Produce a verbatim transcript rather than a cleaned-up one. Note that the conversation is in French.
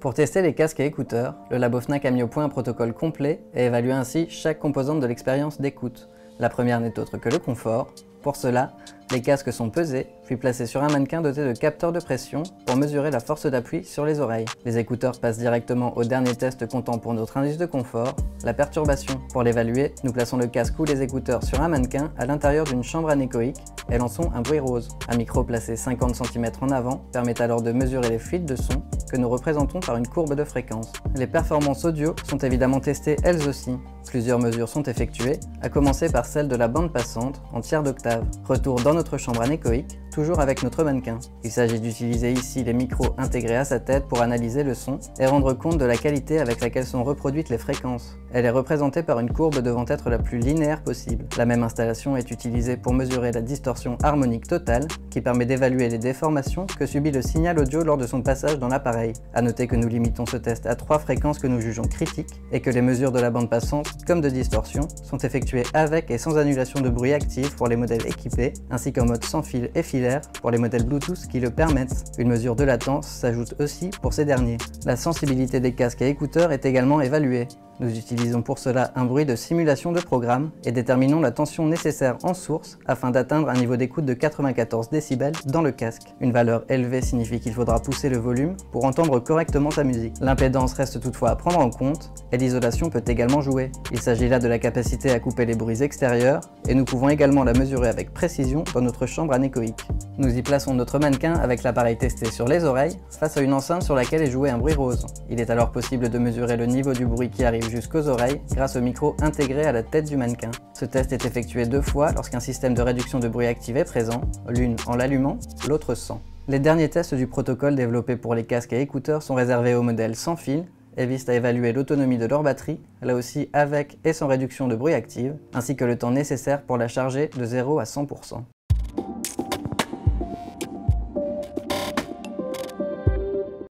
Pour tester les casques et écouteurs, le Labofnac a mis au point un protocole complet et évalue ainsi chaque composante de l'expérience d'écoute. La première n'est autre que le confort. Pour cela, les casques sont pesés, puis placés sur un mannequin doté de capteurs de pression pour mesurer la force d'appui sur les oreilles. Les écouteurs passent directement au dernier test comptant pour notre indice de confort, la perturbation. Pour l'évaluer, nous plaçons le casque ou les écouteurs sur un mannequin à l'intérieur d'une chambre anéchoïque et lançons un bruit rose. Un micro placé cinquante centimètres en avant permet alors de mesurer les fuites de son que nous représentons par une courbe de fréquence. Les performances audio sont évidemment testées elles aussi. Plusieurs mesures sont effectuées, à commencer par celle de la bande passante en tiers d'octave. Retour dans notre chambre anéchoïque, toujours avec notre mannequin. Il s'agit d'utiliser ici les micros intégrés à sa tête pour analyser le son et rendre compte de la qualité avec laquelle sont reproduites les fréquences. Elle est représentée par une courbe devant être la plus linéaire possible. La même installation est utilisée pour mesurer la distorsion harmonique totale qui permet d'évaluer les déformations que subit le signal audio lors de son passage dans l'appareil. A noter que nous limitons ce test à trois fréquences que nous jugeons critiques et que les mesures de la bande passante comme de distorsion sont effectuées avec et sans annulation de bruit active pour les modèles équipés ainsi qu'en mode sans fil et filaire pour les modèles Bluetooth qui le permettent. Une mesure de latence s'ajoute aussi pour ces derniers. La sensibilité des casques et écouteurs est également évaluée. Nous utilisons pour cela un bruit de simulation de programme et déterminons la tension nécessaire en source afin d'atteindre un niveau d'écoute de quatre-vingt-quatorze décibels dans le casque. Une valeur élevée signifie qu'il faudra pousser le volume pour entendre correctement sa musique. L'impédance reste toutefois à prendre en compte et l'isolation peut également jouer. Il s'agit là de la capacité à couper les bruits extérieurs et nous pouvons également la mesurer avec précision dans notre chambre anéchoïque. Nous y plaçons notre mannequin avec l'appareil testé sur les oreilles face à une enceinte sur laquelle est joué un bruit rose. Il est alors possible de mesurer le niveau du bruit qui arrive jusqu'aux oreilles grâce au micro intégré à la tête du mannequin. Ce test est effectué deux fois lorsqu'un système de réduction de bruit active est présent, l'une en l'allumant, l'autre sans. Les derniers tests du protocole développé pour les casques et écouteurs sont réservés aux modèles sans fil et visent à évaluer l'autonomie de leur batterie, là aussi avec et sans réduction de bruit active, ainsi que le temps nécessaire pour la charger de zéro à cent pour cent.